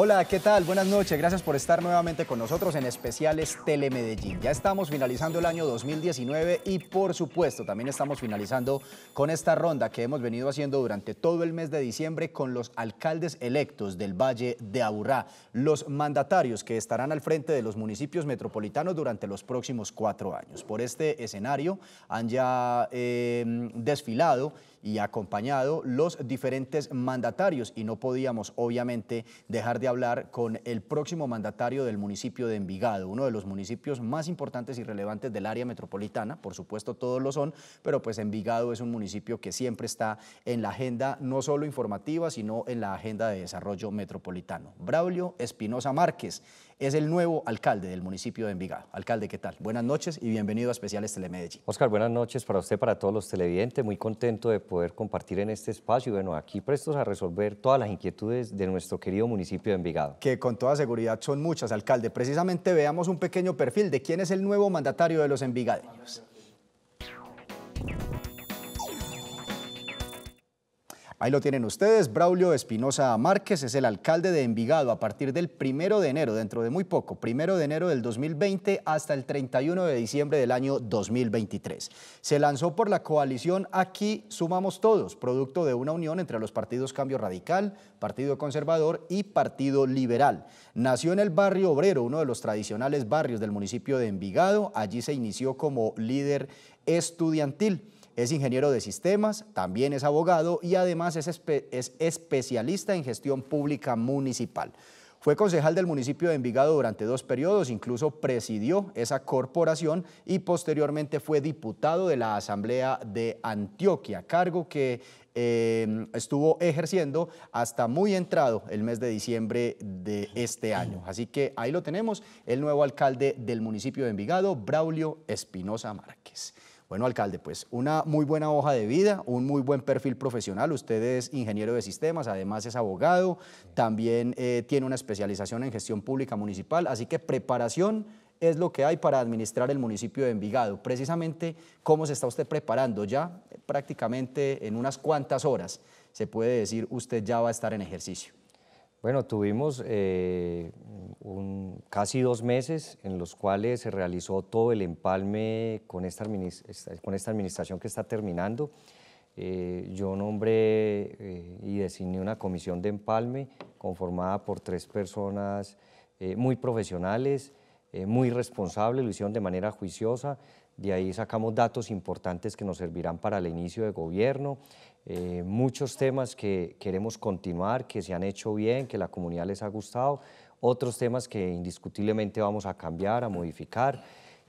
Hola, ¿qué tal? Buenas noches, gracias por estar nuevamente con nosotros en especiales Telemedellín. Ya estamos finalizando el año 2019 y por supuesto también estamos finalizando con esta ronda que hemos venido haciendo durante todo el mes de diciembre con los alcaldes electos del Valle de Aburrá, los mandatarios que estarán al frente de los municipios metropolitanos durante los próximos 4 años. Por este escenario han ya desfilado y acompañado los diferentes mandatarios y no podíamos obviamente dejar de hablar con el próximo mandatario del municipio de Envigado, uno de los municipios más importantes y relevantes del área metropolitana. Por supuesto todos lo son, pero pues Envigado es un municipio que siempre está en la agenda no solo informativa sino en la agenda de desarrollo metropolitano. Braulio Espinosa Márquez es el nuevo alcalde del municipio de Envigado. Alcalde, ¿qué tal? Buenas noches y bienvenido a especiales Telemedellín. Oscar, buenas noches para usted, para todos los televidentes, muy contento de poder compartir en este espacio y bueno, aquí prestos a resolver todas las inquietudes de nuestro querido municipio de Envigado. Que con toda seguridad son muchas, alcalde. Precisamente veamos un pequeño perfil de quién es el nuevo mandatario de los envigadeños. Ahí lo tienen ustedes, Braulio Espinosa Márquez es el alcalde de Envigado a partir del 1 de enero, dentro de muy poco, 1 de enero del 2020 hasta el 31 de diciembre del año 2023. Se lanzó por la coalición Aquí Sumamos Todos, producto de una unión entre los partidos Cambio Radical, Partido Conservador y Partido Liberal. Nació en el Barrio Obrero, uno de los tradicionales barrios del municipio de Envigado. Allí se inició como líder estudiantil. Es ingeniero de sistemas, también es abogado y además es especialista en gestión pública municipal. Fue concejal del municipio de Envigado durante 2 periodos, incluso presidió esa corporación y posteriormente fue diputado de la Asamblea de Antioquia, cargo que estuvo ejerciendo hasta muy entrado el mes de diciembre de este año. Así que ahí lo tenemos, el nuevo alcalde del municipio de Envigado, Braulio Espinosa Márquez. Bueno, alcalde, pues una muy buena hoja de vida, un muy buen perfil profesional. Usted es ingeniero de sistemas, además es abogado, también tiene una especialización en gestión pública municipal, así que preparación es lo que hay para administrar el municipio de Envigado. Precisamente, ¿cómo se está usted preparando? Ya prácticamente en unas cuantas horas se puede decir usted ya va a estar en ejercicio. Bueno, tuvimos casi 2 meses en los cuales se realizó todo el empalme con esta administración que está terminando. Yo nombré y designé una comisión de empalme conformada por 3 personas muy profesionales, muy responsables, lo hicieron de manera juiciosa. De ahí sacamos datos importantes que nos servirán para el inicio de gobierno. Muchos temas que queremos continuar, que se han hecho bien, que la comunidad les ha gustado, otros temas que indiscutiblemente vamos a cambiar, a modificar,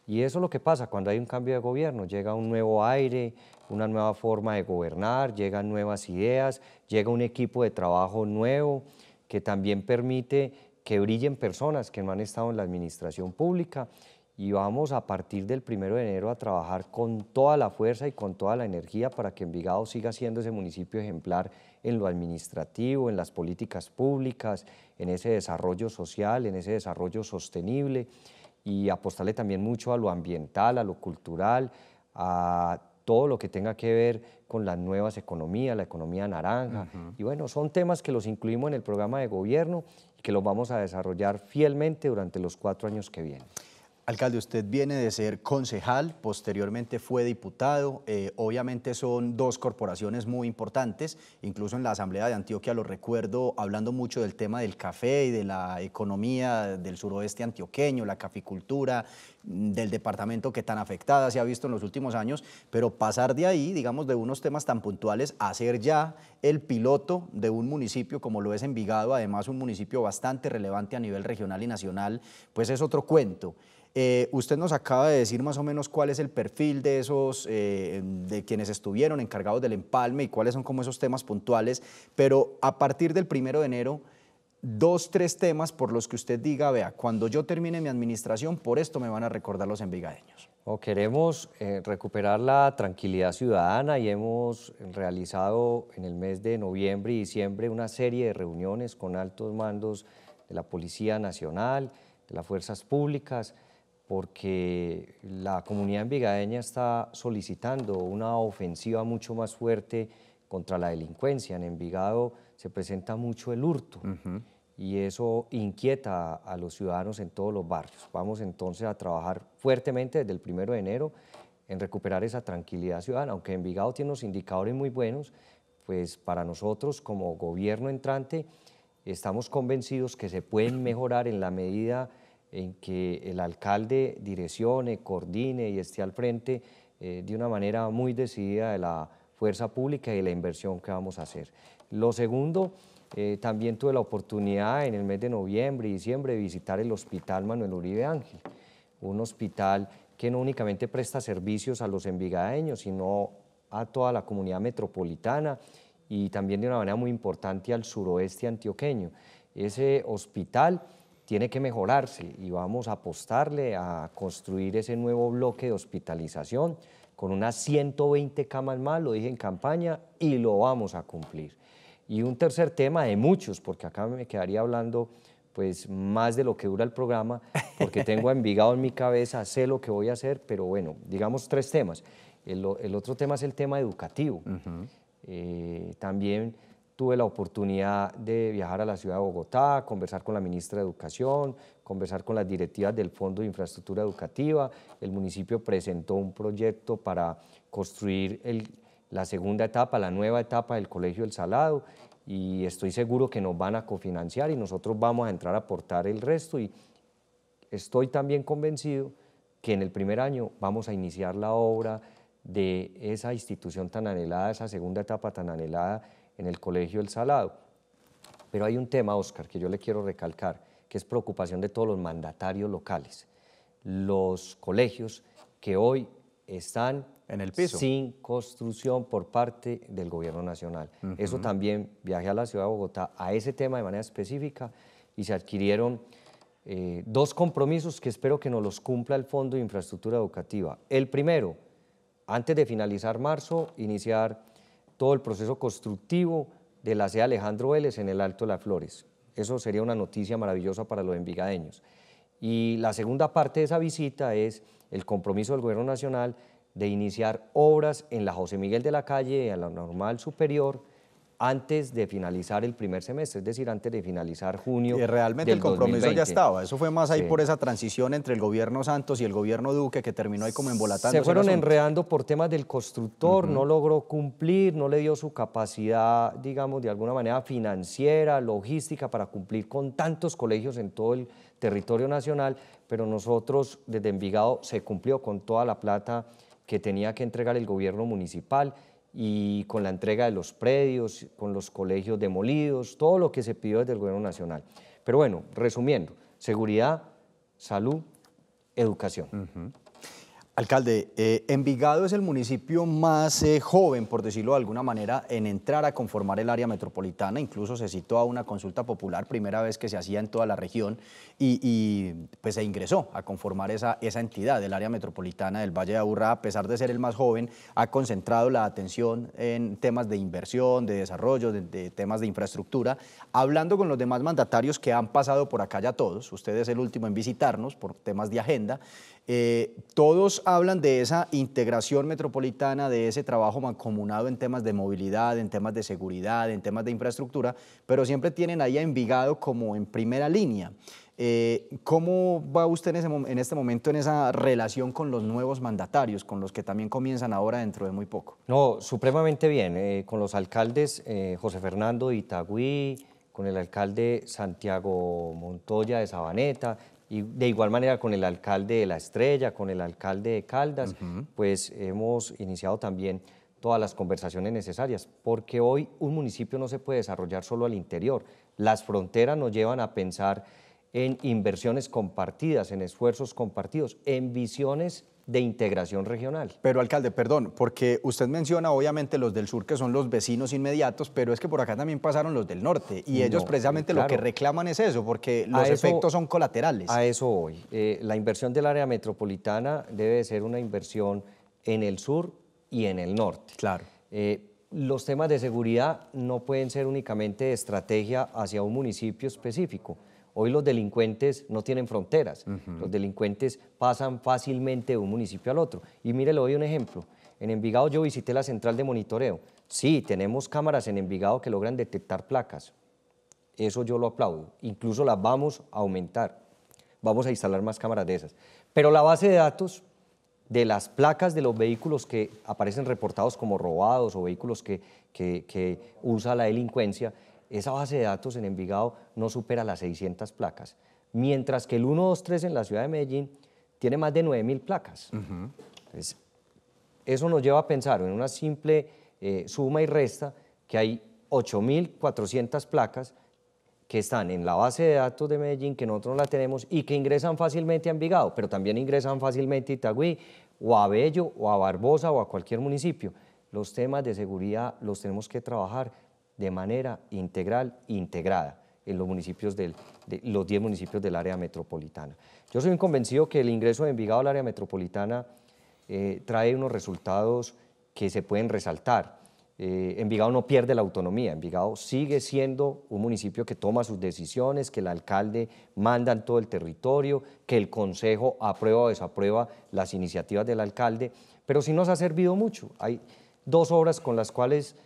y eso es lo que pasa cuando hay un cambio de gobierno, llega un nuevo aire, una nueva forma de gobernar, llegan nuevas ideas, llega un equipo de trabajo nuevo que también permite que brillen personas que no han estado en la administración pública. Y vamos a partir del 1 de enero a trabajar con toda la fuerza y con toda la energía para que Envigado siga siendo ese municipio ejemplar en lo administrativo, en las políticas públicas, en ese desarrollo social, en ese desarrollo sostenible y apostarle también mucho a lo ambiental, a lo cultural, a todo lo que tenga que ver con las nuevas economías, la economía naranja. Y bueno, son temas que los incluimos en el programa de gobierno y que los vamos a desarrollar fielmente durante los 4 años que vienen. Alcalde, usted viene de ser concejal, posteriormente fue diputado, obviamente son 2 corporaciones muy importantes, incluso en la Asamblea de Antioquia lo recuerdo hablando mucho del tema del café y de la economía del suroeste antioqueño, la caficultura del departamento que tan afectada se ha visto en los últimos años, pero pasar de ahí, digamos, de unos temas tan puntuales a ser ya el piloto de un municipio como lo es Envigado, además un municipio bastante relevante a nivel regional y nacional, pues es otro cuento. Usted nos acaba de decir más o menos cuál es el perfil de esos, de quienes estuvieron encargados del empalme y cuáles son como esos temas puntuales, pero a partir del 1 de enero, 2, 3 temas por los que usted diga, vea, cuando yo termine mi administración, por esto me van a recordar los envigadeños. O queremos recuperar la tranquilidad ciudadana y hemos realizado en el mes de noviembre y diciembre una serie de reuniones con altos mandos de la Policía Nacional, de las Fuerzas Públicas, porque la comunidad envigadeña está solicitando una ofensiva mucho más fuerte contra la delincuencia. En Envigado se presenta mucho el hurto y eso inquieta a los ciudadanos en todos los barrios. Vamos entonces a trabajar fuertemente desde el 1 de enero en recuperar esa tranquilidad ciudadana. Aunque Envigado tiene unos indicadores muy buenos, pues para nosotros como gobierno entrante estamos convencidos que se pueden mejorar en la medida en que el alcalde direccione, coordine y esté al frente de una manera muy decidida de la fuerza pública y de la inversión que vamos a hacer. Lo segundo, también tuve la oportunidad en el mes de noviembre y diciembre de visitar el Hospital Manuel Uribe Ángel, un hospital que no únicamente presta servicios a los envigadeños, sino a toda la comunidad metropolitana y también de una manera muy importante al suroeste antioqueño. Ese hospital tiene que mejorarse y vamos a apostarle a construir ese nuevo bloque de hospitalización con unas 120 camas más, lo dije en campaña, y lo vamos a cumplir. Y un tercer tema de muchos, porque acá me quedaría hablando pues más de lo que dura el programa, porque tengo a Envigado en mi cabeza, sé lo que voy a hacer, pero bueno, digamos 3 temas. El otro tema es el tema educativo. También tuve la oportunidad de viajar a la ciudad de Bogotá, conversar con la ministra de Educación, conversar con las directivas del Fondo de Infraestructura Educativa. El municipio presentó un proyecto para construir la segunda etapa, la nueva etapa del Colegio El Salado, y estoy seguro que nos van a cofinanciar y nosotros vamos a entrar a aportar el resto, y estoy también convencido que en el 1er año vamos a iniciar la obra de esa institución tan anhelada, esa segunda etapa tan anhelada en el Colegio El Salado. Pero hay un tema, Óscar, que yo le quiero recalcar, que es preocupación de todos los mandatarios locales. Los colegios que hoy están en el piso, sin construcción por parte del gobierno nacional. Eso también, viajé a la ciudad de Bogotá a ese tema de manera específica y se adquirieron 2 compromisos que espero que nos los cumpla el Fondo de Infraestructura Educativa. El primero, antes de finalizar marzo, iniciar todo el proceso constructivo de la sede Alejandro Vélez en el Alto de las Flores. Eso sería una noticia maravillosa para los envigadeños. Y la segunda parte de esa visita es el compromiso del Gobierno Nacional de iniciar obras en la José Miguel de la Calle y en la Normal Superior antes de finalizar el 1er semestre, es decir, antes de finalizar junio. Y realmente el compromiso 2020. Ya estaba, eso fue más ahí por esa transición entre el gobierno Santos y el gobierno Duque que terminó ahí como embolatándose. Se fueron enredando por temas del constructor, no logró cumplir, no le dio su capacidad, digamos, de alguna manera financiera, logística para cumplir con tantos colegios en todo el territorio nacional, pero nosotros desde Envigado se cumplió con toda la plata que tenía que entregar el gobierno municipal y con la entrega de los predios, con los colegios demolidos, todo lo que se pidió desde el gobierno nacional. Pero bueno, resumiendo, seguridad, salud, educación. Alcalde, Envigado es el municipio más joven, por decirlo de alguna manera, en entrar a conformar el área metropolitana. Incluso se citó a una consulta popular, primera vez que se hacía en toda la región, y pues se ingresó a conformar esa entidad del área metropolitana del Valle de Aburrá. A pesar de ser el más joven, ha concentrado la atención en temas de inversión, de desarrollo, de temas de infraestructura. Hablando con los demás mandatarios que han pasado por acá ya todos, usted es el último en visitarnos por temas de agenda, todos hablan de esa integración metropolitana, de ese trabajo mancomunado en temas de movilidad, en temas de seguridad, en temas de infraestructura, pero siempre tienen ahí a Envigado como en primera línea. ¿Cómo va usted en este momento en esa relación con los nuevos mandatarios, con los que también comienzan ahora dentro de muy poco? No, supremamente bien, con los alcaldes José Fernando de Itagüí, con el alcalde Santiago Montoya de Sabaneta, y de igual manera con el alcalde de La Estrella, con el alcalde de Caldas, pues hemos iniciado también todas las conversaciones necesarias, porque hoy un municipio no se puede desarrollar solo al interior. Las fronteras nos llevan a pensar en inversiones compartidas, en esfuerzos compartidos, en visiones de integración regional. Pero, alcalde, perdón, porque usted menciona obviamente los del sur, que son los vecinos inmediatos, pero es que por acá también pasaron los del norte, y ellos precisamente lo que reclaman es eso, porque los efectos son colaterales. A eso voy. La inversión del área metropolitana debe de ser una inversión en el sur y en el norte. Claro. Los temas de seguridad no pueden ser únicamente de estrategia hacia un municipio específico. Hoy los delincuentes no tienen fronteras, los delincuentes pasan fácilmente de un municipio al otro. Y mire, le doy un ejemplo, en Envigado yo visité la central de monitoreo, sí, tenemos cámaras en Envigado que logran detectar placas, eso yo lo aplaudo, incluso las vamos a aumentar, vamos a instalar más cámaras de esas. Pero la base de datos de las placas de los vehículos que aparecen reportados como robados o vehículos que usa la delincuencia, esa base de datos en Envigado no supera las 600 placas, mientras que el 123 en la ciudad de Medellín tiene más de 9.000 placas. Uh-huh. Entonces, eso nos lleva a pensar en una simple suma y resta que hay 8.400 placas que están en la base de datos de Medellín, que nosotros no la tenemos y que ingresan fácilmente a Envigado, pero también ingresan fácilmente a Itagüí, o a Bello, o a Barbosa, o a cualquier municipio. Los temas de seguridad los tenemos que trabajar de manera integral, integrada, en los municipios los 10 municipios del área metropolitana. Yo soy un convencido que el ingreso de Envigado al área metropolitana trae unos resultados que se pueden resaltar. Envigado no pierde la autonomía, Envigado sigue siendo un municipio que toma sus decisiones, que el alcalde manda en todo el territorio, que el consejo aprueba o desaprueba las iniciativas del alcalde, pero sí nos ha servido mucho. Hay dos obras con las cuales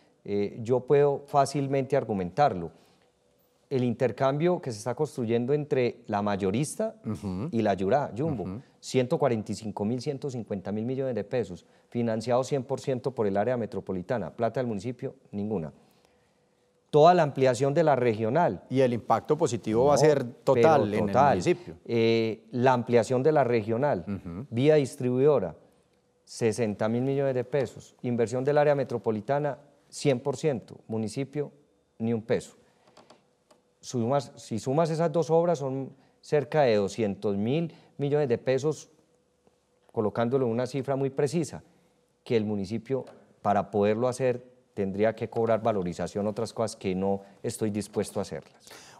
yo puedo fácilmente argumentarlo. El intercambio que se está construyendo entre la mayorista y la Yurá, Jumbo, 145.000, 150.000 millones de pesos, financiado 100% por el área metropolitana, plata del municipio, ninguna. Toda la ampliación de la regional. Y el impacto positivo va a ser total en el municipio. La ampliación de la regional, vía distribuidora, 60.000 millones de pesos, inversión del área metropolitana, 100%, municipio, ni un peso. Si sumas esas dos obras son cerca de 200.000 millones de pesos, colocándolo en una cifra muy precisa, que el municipio, para poderlo hacer, tendría que cobrar valorización, otras cosas que no estoy dispuesto a hacerlas.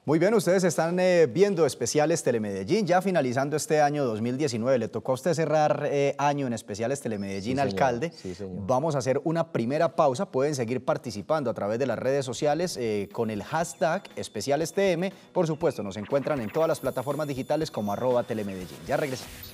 Muy bien, ustedes están viendo especiales Telemedellín, ya finalizando este año 2019, le tocó a usted cerrar año en especiales Telemedellín, sí, alcalde. Sí, señor. Vamos a hacer una primera pausa, pueden seguir participando a través de las redes sociales con el hashtag especialestm, por supuesto nos encuentran en todas las plataformas digitales como @Telemedellín, ya regresamos.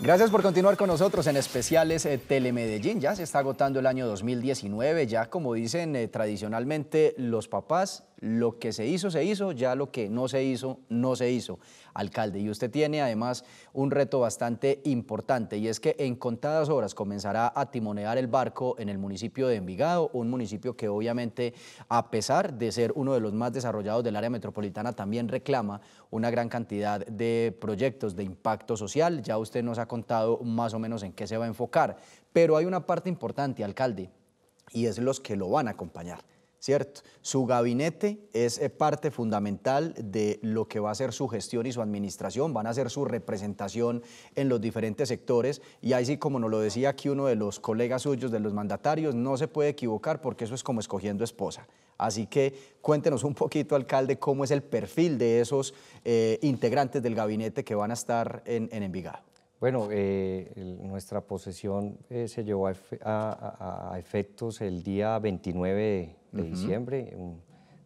Gracias por continuar con nosotros en especiales Telemedellín. Ya se está agotando el año 2019, ya como dicen tradicionalmente los papás, lo que se hizo, ya lo que no se hizo, no se hizo, alcalde. Y usted tiene además un reto bastante importante y es que en contadas horas comenzará a timonear el barco en el municipio de Envigado, un municipio que obviamente, a pesar de ser uno de los más desarrollados del área metropolitana, también reclama una gran cantidad de proyectos de impacto social. Ya usted nos ha contado más o menos en qué se va a enfocar, pero hay una parte importante, alcalde, y es los que lo van a acompañar, ¿cierto? Su gabinete es parte fundamental de lo que va a ser su gestión y su administración, van a ser su representación en los diferentes sectores y ahí sí, como nos lo decía aquí uno de los colegas suyos, de los mandatarios, no se puede equivocar porque eso es como escogiendo esposa. Así que cuéntenos un poquito, alcalde, cómo es el perfil de esos integrantes del gabinete que van a estar en Envigado. Bueno, nuestra posesión se llevó a efectos el día 29 de diciembre.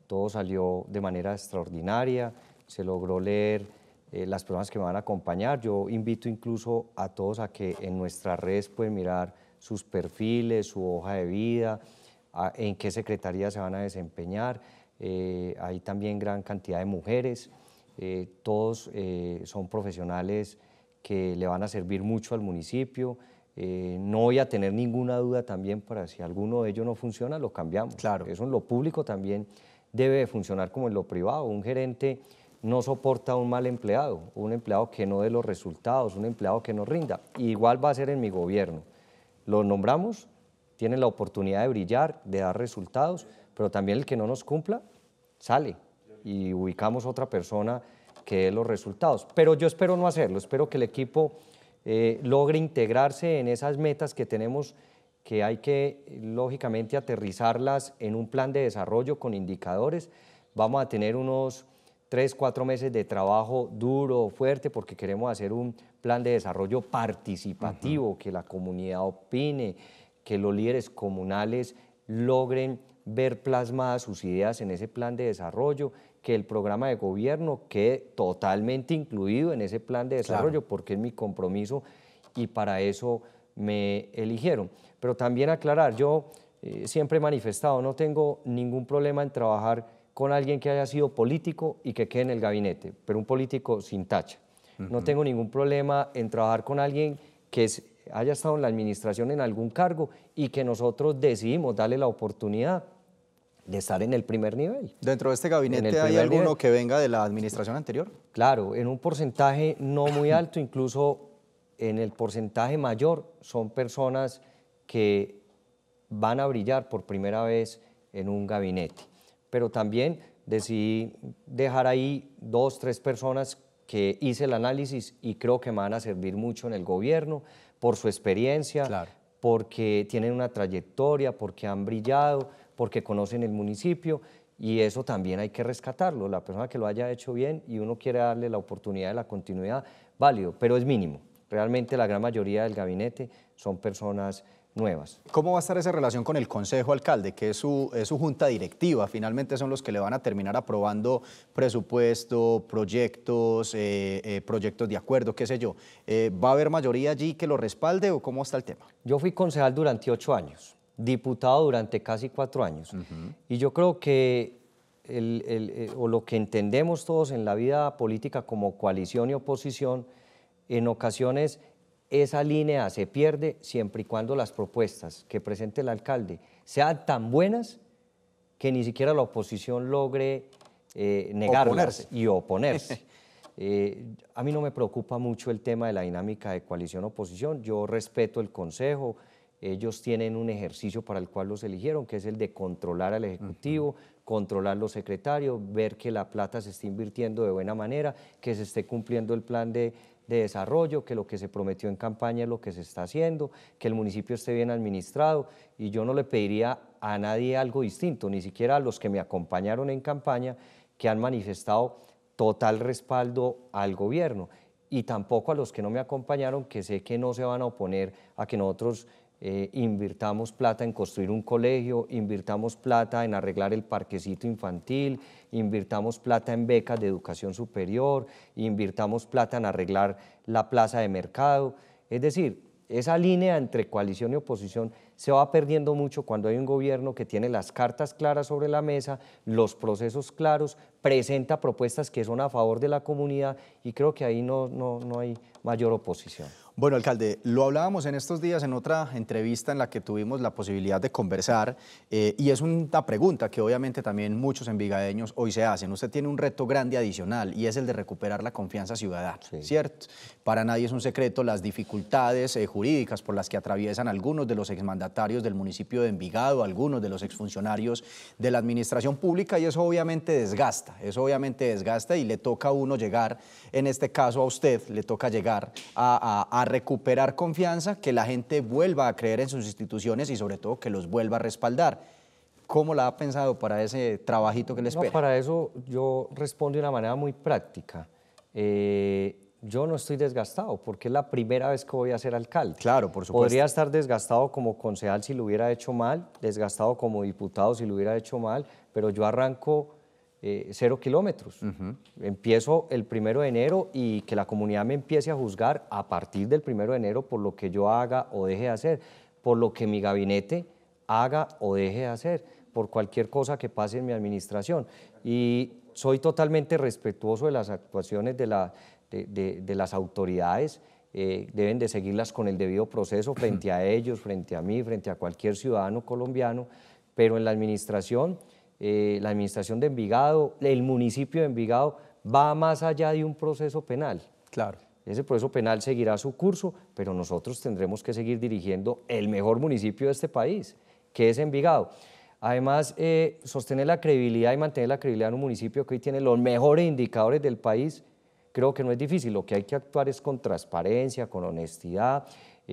Todo salió de manera extraordinaria, se logró leer las personas que me van a acompañar. Yo invito incluso a todos a que en nuestras redes pueden mirar sus perfiles, su hoja de vida, en qué secretaría se van a desempeñar. Hay también gran cantidad de mujeres, todos son profesionales que le van a servir mucho al municipio. No voy a tener ninguna duda también para si alguno de ellos no funciona, lo cambiamos. Claro. Eso en lo público también debe funcionar como en lo privado. Un gerente no soporta un mal empleado, un empleado que no dé los resultados, un empleado que no rinda. Igual va a ser en mi gobierno. Los nombramos, tienen la oportunidad de brillar, de dar resultados, pero también el que no nos cumpla sale y ubicamos otra persona que dé los resultados, pero yo espero no hacerlo, espero que el equipo logre integrarse en esas metas que tenemos, que hay que lógicamente aterrizarlas en un plan de desarrollo con indicadores. Vamos a tener unos 3-4 meses de trabajo duro, fuerte, porque queremos hacer un plan de desarrollo participativo, que la comunidad opine, que los líderes comunales logren ver plasmadas sus ideas en ese plan de desarrollo, que el programa de gobierno quede totalmente incluido en ese plan de desarrollo, claro, porque es mi compromiso y para eso me eligieron. Pero también aclarar, yo siempre he manifestado, no tengo ningún problema en trabajar con alguien que haya sido político y que quede en el gabinete, pero un político sin tacha. No tengo ningún problema en trabajar con alguien que haya estado en la administración en algún cargo y que nosotros decidimos darle la oportunidad de estar en el primer nivel. ¿Dentro de este gabinete hay alguno que venga de la administración anterior? Claro, en un porcentaje no muy alto, incluso en el porcentaje mayor son personas que van a brillar por primera vez en un gabinete. Pero también decidí dejar ahí 2 o 3 personas que hice el análisis y creo que me van a servir mucho en el gobierno por su experiencia, claro, porque tienen una trayectoria, porque han brillado, porque conocen el municipio y eso también hay que rescatarlo. La persona que lo haya hecho bien y uno quiere darle la oportunidad de la continuidad, válido, pero es mínimo. Realmente la gran mayoría del gabinete son personas nuevas. ¿Cómo va a estar esa relación con el Consejo Alcalde, que es su junta directiva? Finalmente son los que le van a terminar aprobando presupuesto, proyectos de acuerdo, qué sé yo. ¿Va a haber mayoría allí que lo respalde o cómo está el tema? Yo fui concejal durante 8 años, diputado durante casi 4 años. Y yo creo que lo que entendemos todos en la vida política como coalición y oposición, en ocasiones esa línea se pierde siempre y cuando las propuestas que presente el alcalde sean tan buenas que ni siquiera la oposición logre negarlas y oponerse. A mí no me preocupa mucho el tema de la dinámica de coalición-oposición. Yo respeto el Consejo. Ellos tienen un ejercicio para el cual los eligieron, que es el de controlar al Ejecutivo, controlar los secretarios, ver que la plata se esté invirtiendo de buena manera, que se esté cumpliendo el plan de desarrollo, que lo que se prometió en campaña es lo que se está haciendo, que el municipio esté bien administrado, y yo no le pediría a nadie algo distinto, ni siquiera a los que me acompañaron en campaña, que han manifestado total respaldo al gobierno, y tampoco a los que no me acompañaron, que sé que no se van a oponer a que nosotros invirtamos plata en construir un colegio, invirtamos plata en arreglar el parquecito infantil, invirtamos plata en becas de educación superior, invirtamos plata en arreglar la plaza de mercado. Es decir, esa línea entre coalición y oposición se va perdiendo mucho cuando hay un gobierno que tiene las cartas claras sobre la mesa, los procesos claros, presenta propuestas que son a favor de la comunidad y creo que ahí no hay mayor oposición. Bueno, alcalde, lo hablábamos en estos días en otra entrevista en la que tuvimos la posibilidad de conversar y es una pregunta que obviamente también muchos envigadeños hoy se hacen. Usted tiene un reto grande adicional y es el de recuperar la confianza ciudadana, ¿cierto? Para nadie es un secreto las dificultades jurídicas por las que atraviesan algunos de los exmandatarios del municipio de Envigado, algunos de los exfuncionarios de la administración pública y eso obviamente desgasta, y le toca a uno llegar, en este caso a usted, le toca llegar a recuperar confianza, que la gente vuelva a creer en sus instituciones y sobre todo que los vuelva a respaldar. ¿Cómo la ha pensado para ese trabajito que le espera? No, para eso yo respondo de una manera muy práctica. Yo no estoy desgastado porque es la primera vez que voy a ser alcalde. Claro, por supuesto. Podría estar desgastado como concejal si lo hubiera hecho mal, desgastado como diputado si lo hubiera hecho mal, pero yo arranco 0 kilómetros. Empiezo el 1 de enero y que la comunidad me empiece a juzgar a partir del 1 de enero por lo que yo haga o deje de hacer, por lo que mi gabinete haga o deje de hacer, por cualquier cosa que pase en mi administración. Y soy totalmente respetuoso de las actuaciones de las autoridades. Deben de seguirlas con el debido proceso frente a ellos, frente a mí, frente a cualquier ciudadano colombiano, pero en la administración de Envigado, el municipio de Envigado, va más allá de un proceso penal. Claro. Ese proceso penal seguirá su curso, pero nosotros tendremos que seguir dirigiendo el mejor municipio de este país, que es Envigado. Además, sostener la credibilidad y mantener la credibilidad en un municipio que hoy tiene los mejores indicadores del país creo que no es difícil, lo que hay que actuar es con transparencia, con honestidad,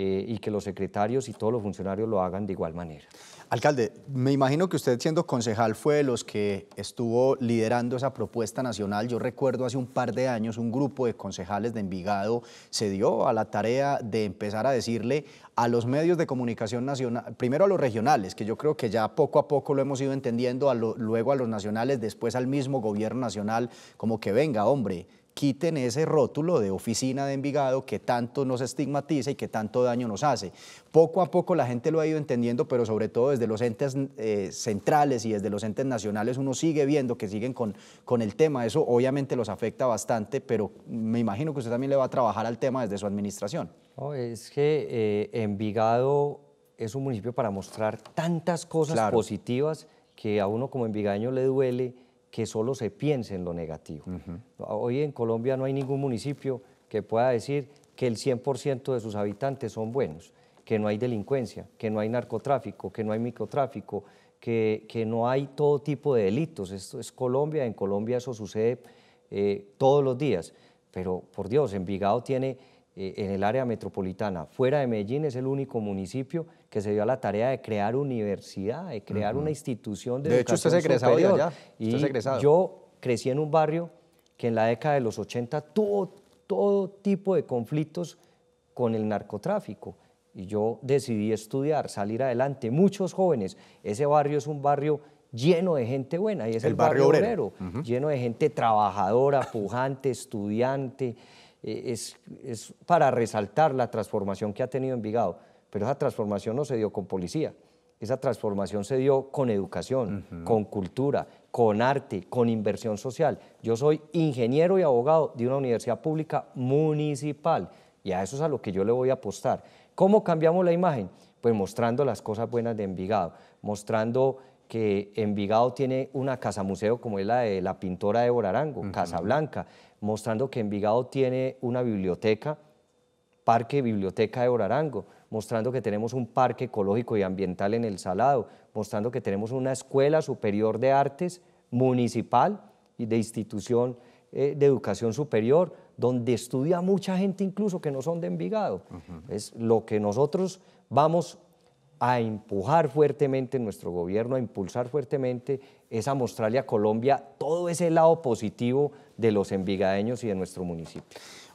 y que los secretarios y todos los funcionarios lo hagan de igual manera. Alcalde, me imagino que usted siendo concejal fue de los que estuvo liderando esa propuesta nacional. Yo recuerdo hace un par de años un grupo de concejales de Envigado se dio a la tarea de empezar a decirle a los medios de comunicación nacional, primero a los regionales, que yo creo que ya poco a poco lo hemos ido entendiendo, luego a los nacionales, después al mismo gobierno nacional, como que venga, hombre, quiten ese rótulo de oficina de Envigado que tanto nos estigmatiza y que tanto daño nos hace. Poco a poco la gente lo ha ido entendiendo, pero sobre todo desde los entes centrales y desde los entes nacionales uno sigue viendo que siguen con el tema. Eso obviamente los afecta bastante, pero me imagino que usted también le va a trabajar al tema desde su administración. No, es que Envigado es un municipio para mostrar tantas cosas positivas que a uno como envigaño le duele que solo se piense en lo negativo. Hoy en Colombia no hay ningún municipio que pueda decir que el 100% de sus habitantes son buenos, que no hay delincuencia, que no hay narcotráfico, que no hay microtráfico, que no hay todo tipo de delitos. Esto es Colombia, en Colombia eso sucede todos los días, pero por Dios, Envigado tiene en el área metropolitana, fuera de Medellín, es el único municipio que se dio a la tarea de crear universidad, de crear una institución de educación superior. De hecho, usted es egresado de allá. Y usted es egresado. Yo crecí en un barrio que en la década de los 80 tuvo todo tipo de conflictos con el narcotráfico. Y yo decidí estudiar, salir adelante. Muchos jóvenes, ese barrio es un barrio lleno de gente buena, y es el Barrio Obrero, lleno de gente trabajadora, pujante, estudiante. Es para resaltar la transformación que ha tenido Envigado, pero esa transformación no se dio con policía, esa transformación se dio con educación, con cultura, con arte, con inversión social. Yo soy ingeniero y abogado de una universidad pública municipal y a eso es a lo que yo le voy a apostar. ¿Cómo cambiamos la imagen? Pues mostrando las cosas buenas de Envigado, mostrando que Envigado tiene una casa museo como es la de la pintora de Borarango, Casa Blanca, mostrando que Envigado tiene una biblioteca, parque biblioteca de Borarango, mostrando que tenemos un parque ecológico y ambiental en El Salado, mostrando que tenemos una escuela superior de artes municipal y de institución de educación superior, donde estudia mucha gente incluso que no son de Envigado. Es lo que nosotros vamos a empujar fuertemente en nuestro gobierno, a impulsar fuertemente, es a mostrarle a Colombia todo ese lado positivo de los envigadeños y de nuestro municipio.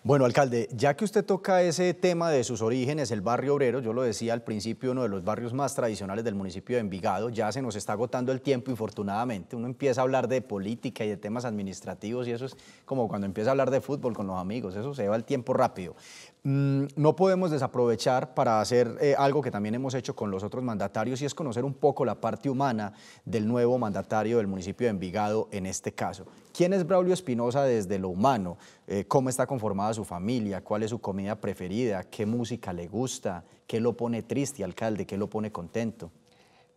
Bueno, alcalde, ya que usted toca ese tema de sus orígenes, el Barrio Obrero, yo lo decía al principio, uno de los barrios más tradicionales del municipio de Envigado, ya se nos está agotando el tiempo, infortunadamente. Uno empieza a hablar de política y de temas administrativos y eso es como cuando empieza a hablar de fútbol con los amigos, eso se va el tiempo rápido. No podemos desaprovechar para hacer algo que también hemos hecho con los otros mandatarios y es conocer un poco la parte humana del nuevo mandatario del municipio de Envigado en este caso. ¿Quién es Braulio Espinosa desde lo humano? ¿Cómo está conformada su familia? ¿Cuál es su comida preferida? ¿Qué música le gusta? ¿Qué lo pone triste, alcalde? ¿Qué lo pone contento?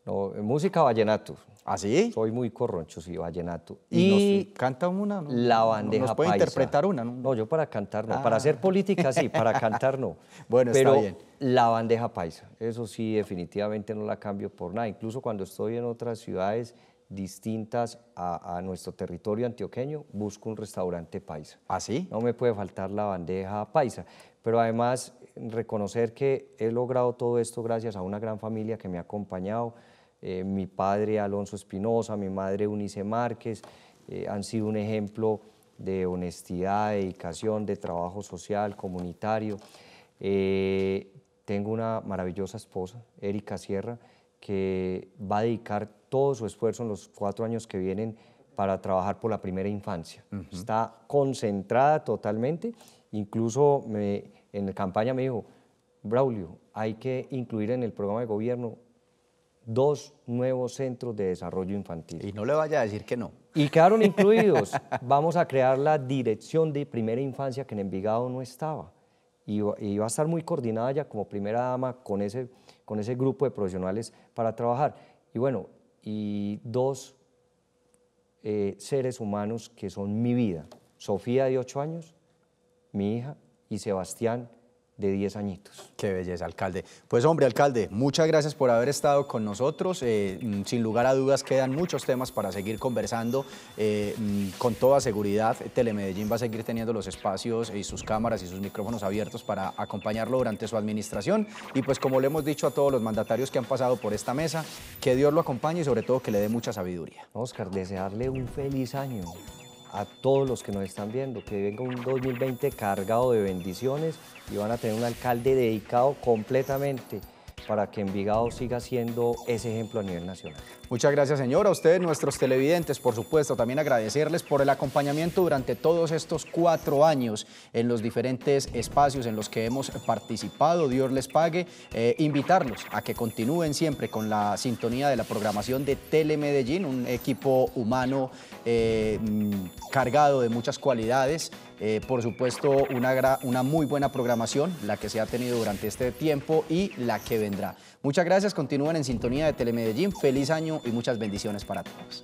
No, música vallenato. ¿Ah, sí? Soy muy corroncho, sí, vallenato. ¿Y nos canta una? No, la bandeja paisa. ¿Nos puede interpretar una? No, no, yo para cantar no. Para hacer política sí, para cantar no. Bueno, pero está bien. La bandeja paisa, eso sí, definitivamente no la cambio por nada. Incluso cuando estoy en otras ciudades distintas a nuestro territorio antioqueño, busco un restaurante paisa. ¿Ah, sí? No me puede faltar la bandeja paisa. Pero además, reconocer que he logrado todo esto gracias a una gran familia que me ha acompañado. Mi padre Alonso Espinosa, mi madre Eunice Márquez, han sido un ejemplo de honestidad, dedicación, de trabajo social, comunitario. Tengo una maravillosa esposa, Erika Sierra, que va a dedicar todo su esfuerzo en los 4 años que vienen para trabajar por la primera infancia. Está concentrada totalmente, incluso en la campaña me dijo, Braulio, hay que incluir en el programa de gobierno 2 nuevos centros de desarrollo infantil. Y no le vaya a decir que no. Y quedaron incluidos. Vamos a crear la dirección de primera infancia que en Envigado no estaba. Y va a estar muy coordinada ya como primera dama con ese grupo de profesionales para trabajar. Y bueno, y 2 seres humanos que son mi vida. Sofía de 8 años, mi hija, y Sebastián, de 10 añitos. Qué belleza, alcalde. Pues hombre, alcalde, muchas gracias por haber estado con nosotros. Sin lugar a dudas quedan muchos temas para seguir conversando. Con toda seguridad, Telemedellín va a seguir teniendo los espacios y sus cámaras y sus micrófonos abiertos para acompañarlo durante su administración. Y pues como le hemos dicho a todos los mandatarios que han pasado por esta mesa, que Dios lo acompañe y sobre todo que le dé mucha sabiduría. Óscar, desearle un feliz año a todos los que nos están viendo, que venga un 2020 cargado de bendiciones y van a tener un alcalde dedicado completamente para que Envigado siga siendo ese ejemplo a nivel nacional. Muchas gracias, señor. A ustedes, nuestros televidentes, por supuesto, también agradecerles por el acompañamiento durante todos estos 4 años en los diferentes espacios en los que hemos participado. Dios les pague. Invitarlos a que continúen siempre con la sintonía de la programación de Telemedellín, un equipo humano cargado de muchas cualidades. Por supuesto, una muy buena programación, la que se ha tenido durante este tiempo y la que vendrá. Muchas gracias, continúen en sintonía de Telemedellín, feliz año y muchas bendiciones para todos.